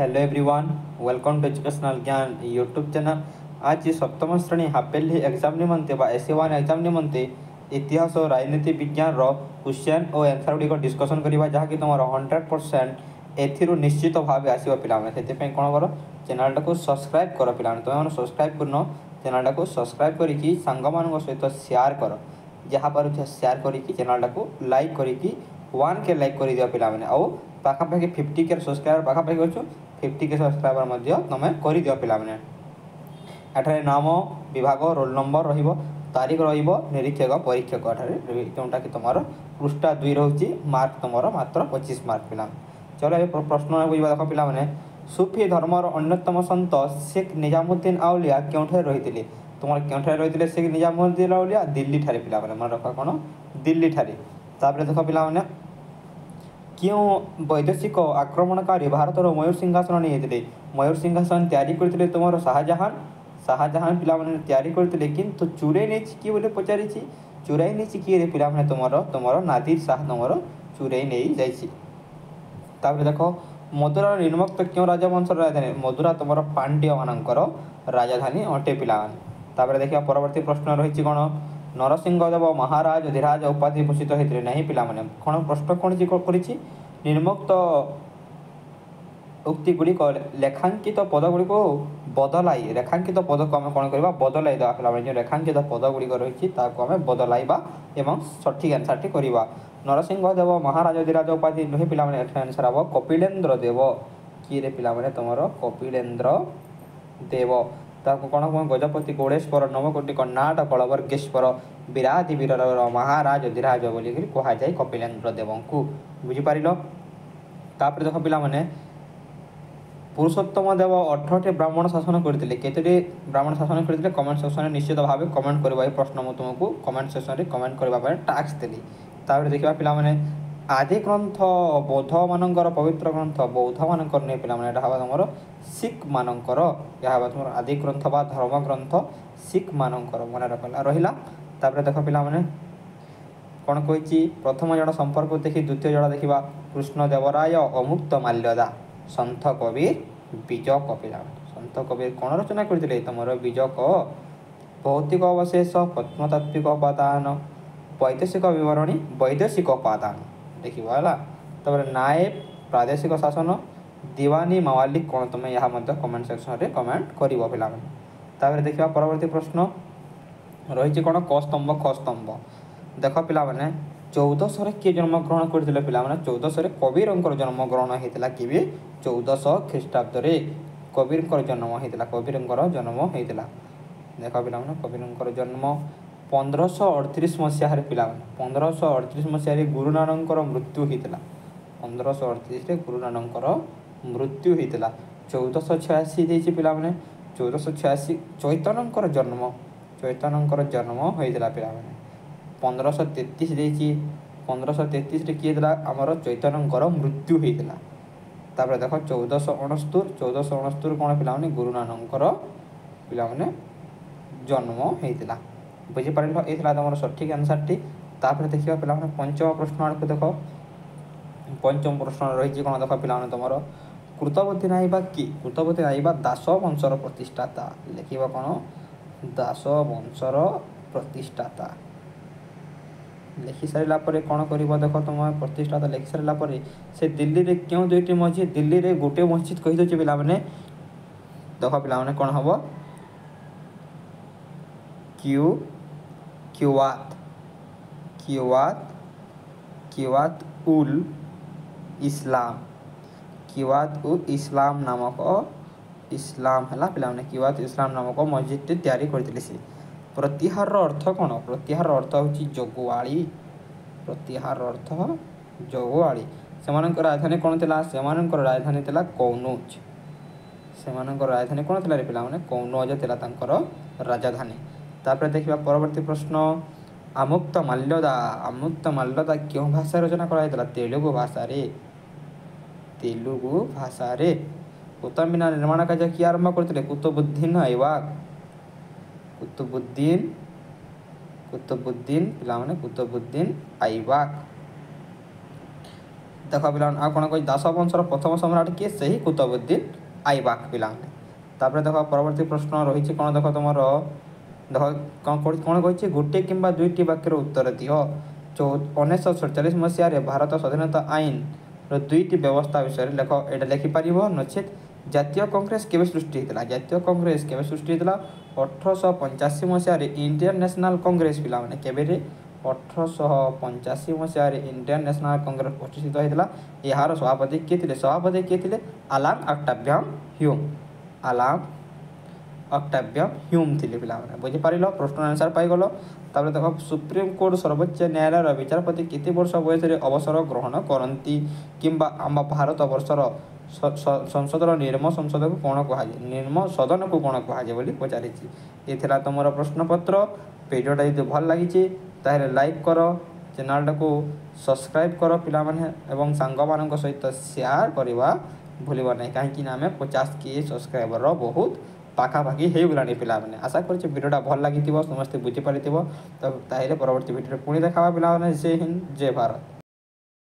Hello everyone, welcome to educational Gyan YouTube channel. आज सप्तम श्रेणी हाफेली एग्जाम निम्ते एसएवान एग्जाम निम्ते इतिहास और राजनीति विज्ञान रो क्वेश्चन और आंसर गुड़ी डिस्कसन करवा जहाँकि तुम 100% एथिरो निश्चित भाव आसो पाने से कौन कर चैनल को सब्सक्राइब कर पे तुम सब्सक्राइब करना चैनल को सब्सक्राइब करके सांग सहित सेयार कर जहाँ पार सेयार करके चैनल को लाइक करके 1K लाइक कर दिया पे आ पाखापाखि 50K सब्सक्राइबर पाखापाखि अच्छे 50K सब्सक्राइबर तुम कर दिया पे एठार नाम विभाग रोल नंबर तारीख निरीक्षक परीक्षक एठार जोटा कि तुम पृष्ठा 2 रोचे मार्क तुम मात्र 25 मार्क पे। चलो ये प्रश्न बुझा देख पे सूफी धर्मर अन्यतम सन्त शेख निजामुद्दीन आउलिया क्योंठे रही तुम क्योंठे रही शेख निजामुद्दीन आउलिया दिल्ली ठारे पे मन रखा कौन दिल्ली ठारे। तापर देख पे क्यों वैदेशिक आक्रमणकारी भारतर मयूर सिंहासन नहीं मयूर सिंहासन तैयारी तुम शाहजहां शाहजहां पे तैयारी किंतु चुराई नहीं किए बोले पचारि चुराई नहीं किए पे तुम नादिर शाह तुम चुराई नहीं जापर देख मदुरा निर्मुक्त क्यों राजवंशर राजधानी मदुरा तुम पांड्य मानकर राजधानी अटे पे। देखा परवर्ती प्रश्न रही कौन नरसिंहदेव महाराज अधिराज उपाधि भूषित होते ना पे कौन प्रश्न कौन कर निर्मुक्त उक्ति गुड़ी रेखांकित पद गुड़ी बदलाई रेखांकित पद को आम कौन करवा बदलाई दे जो रेखांकित पद गुड़िक रही आम बदलवा एवं सठिक आंसर टी करवा नरसिंहदेव महाराज अधिराज उपाधि नुहे पे आंसर हम कपिलेन्द्र देव किए पे तुम कपिलेन्द्र देव ताको कौन कौन गजपति गौड़ेश्वर नवकोटि कर्णाटक वर्गेश्वर विराधि वीर महाराज अधिराज बोली कह जाए कपिलेन्द्र देव को बुझीपार। तापर देख पे पुरुषोत्तम देव 18 ब्राह्मण शासन करते कतोटी ब्राह्मण शासन करते कमेंट सेक्शन में निश्चित भाव कमेंट करवा प्रश्न मुझे तुमको कमेंट सेक्शन में कमेंट करने टास्क देली। तापर देखा पे आदि ग्रंथ बौद्ध मानकर पवित्र ग्रंथ बौद्ध मानकर नहीं पे तुम सिख मानकर यहाँ तुम आदि ग्रंथ बा धर्म ग्रंथ सिख मानकर मन रहा। तापर देख पे कौन कही प्रथम जड़ संपर्क देखी द्वितीय जड़ देखा कृष्णदेव राय अमुक्त माल्यदा संत कबीर बिजक पे संत कबीर कौन रचना करते तुम बिजक भौतिक अवशेष प्रत्नतात्विक उपादान वैदेशिक विवरणी वैदेशिक उपादान देखा है नायब प्रादेशिक शासन दीवानी मालिक कौन तुम यहाँ कमेंट सेक्शन में कमेंट कर पे। देखा परवर्ती प्रश्न रही कौन कस्तंभ खस्तंभ देख पे 1400 किए जन्मग्रहण करते पे 1400 कबीर जन्मग्रहण होता कि 1400 ख्रीटाब्द कबीर जन्म होता कबीर जन्म होता देख पे कबीर जन्म 1538 मसीह पे 1538 मसीह गुरु नानक मृत्यु होता 1538 गुरु नानक मृत्यु होता 1486 देती पे 1486 चैतन्य जन्म चैतन्य जन्म होता पे 1533 देती 1533 किए आमर चैतन्य मृत्यु होता। तापर देख 1469 1469 कौन पे गुरु नानक पे जन्म होता बुझीपार ये तुम सठिक आंसर टी। तापर देखा पे पंचम प्रश्न आड़ को देख पंचम प्रश्न रही कौन देख पे तुम कृतबुद्दीन आइबा कि कृतबुद्दीन आइबा दास वंशर प्रतिष्ठाता लिख कौन दास वंशर प्रतिष्ठाता लिखि सारा पर कौन कर देख तुम प्रतिष्ठाता लिखि सारा पर से दिल्ली रे क्यों दुईटी मस्जिद दिल्ली रे गोटे मस्जिद कही दे पे देख पे कौन हम क्यूवात क्यूवात क्यूवात उल इस्लाम क्यूवात उल इस्लाम नामक इस्लाम है पे क्यूवात इस्लाम नामक मस्जिद टी तैयारी करते सी प्रतिहार अर्थ कौन प्रतिहार अर्थ हूँ जगुआली प्रतिहार अर्थ जगुआली से राजधानी कौन था से राजधानी था कौनज से राजधानी कौन था पे कौनज था राजधानी। तापर देखा परवर्ती प्रश्न आमुक्त माल्यदा क्यों भाषा रचना कराइला तेलुगु भाषा रे उतमिना निर्माण कार्य किए आरंभ करते कुतुबुद्दीन ऐबाक कुतुबुद्दीन पे कुतुबुद्दीन ऐबाक देखो पिला कौन कह दास वंशर प्रथम सम्राट किए से ही कुतुबुद्दीन आइबाक पिलाने। देख परवर्ती प्रश्न रही कौन देख तुम देख कौन कही गोटे कि दुईट वाक्यर उत्तर दि। 1947 मसीह भारत स्वाधीनता आईन दुईट व्यवस्था विषय लेख एटा लिखिपर नचेत जातीय कांग्रेस केवे सृष्टि होता। जातीय कांग्रेस केवे सृष्टि होता 1885 मसीह। इंडियन नेशनल कांग्रेस पिलाने केवे 1885 मसीह इंडियन नेशनल कांग्रेस प्रतिष्ठित होता। यार सभापति किए थे? सभापति किए थे Allan Octavian Hume. Allan Octavian Hume थे पिलाने। बुझिपार प्रश्न आंसर पाइल। तापर देख सुप्रीम कोर्ट सर्वोच्च न्यायालय विचारपति केते वर्ष बयसरे अवसर ग्रहण करती किंबा आम भारत वर्षर संसदर निर्म संसद को कौन कह निर्म सदन को कौन कह बोली पचारिछि। एथला तुमर प्रश्नपत्र। भिडियोटा यदि भल लगी ताहले लाइक कर, चैनल को सब्सक्राइब कर पिला माने एवं सांग मान सहित शेयर करवा भूलना नहीं। कहीं आम 50K सब्सक्राइबर बहुत पाखापाखी हो गलानी पाने। आशा कर भिडियोटा भल लगी समस्ते बुझीपारी। तो ताहले परवर्ती भिडियो पुणी देखा। जय हिंद जय भारत।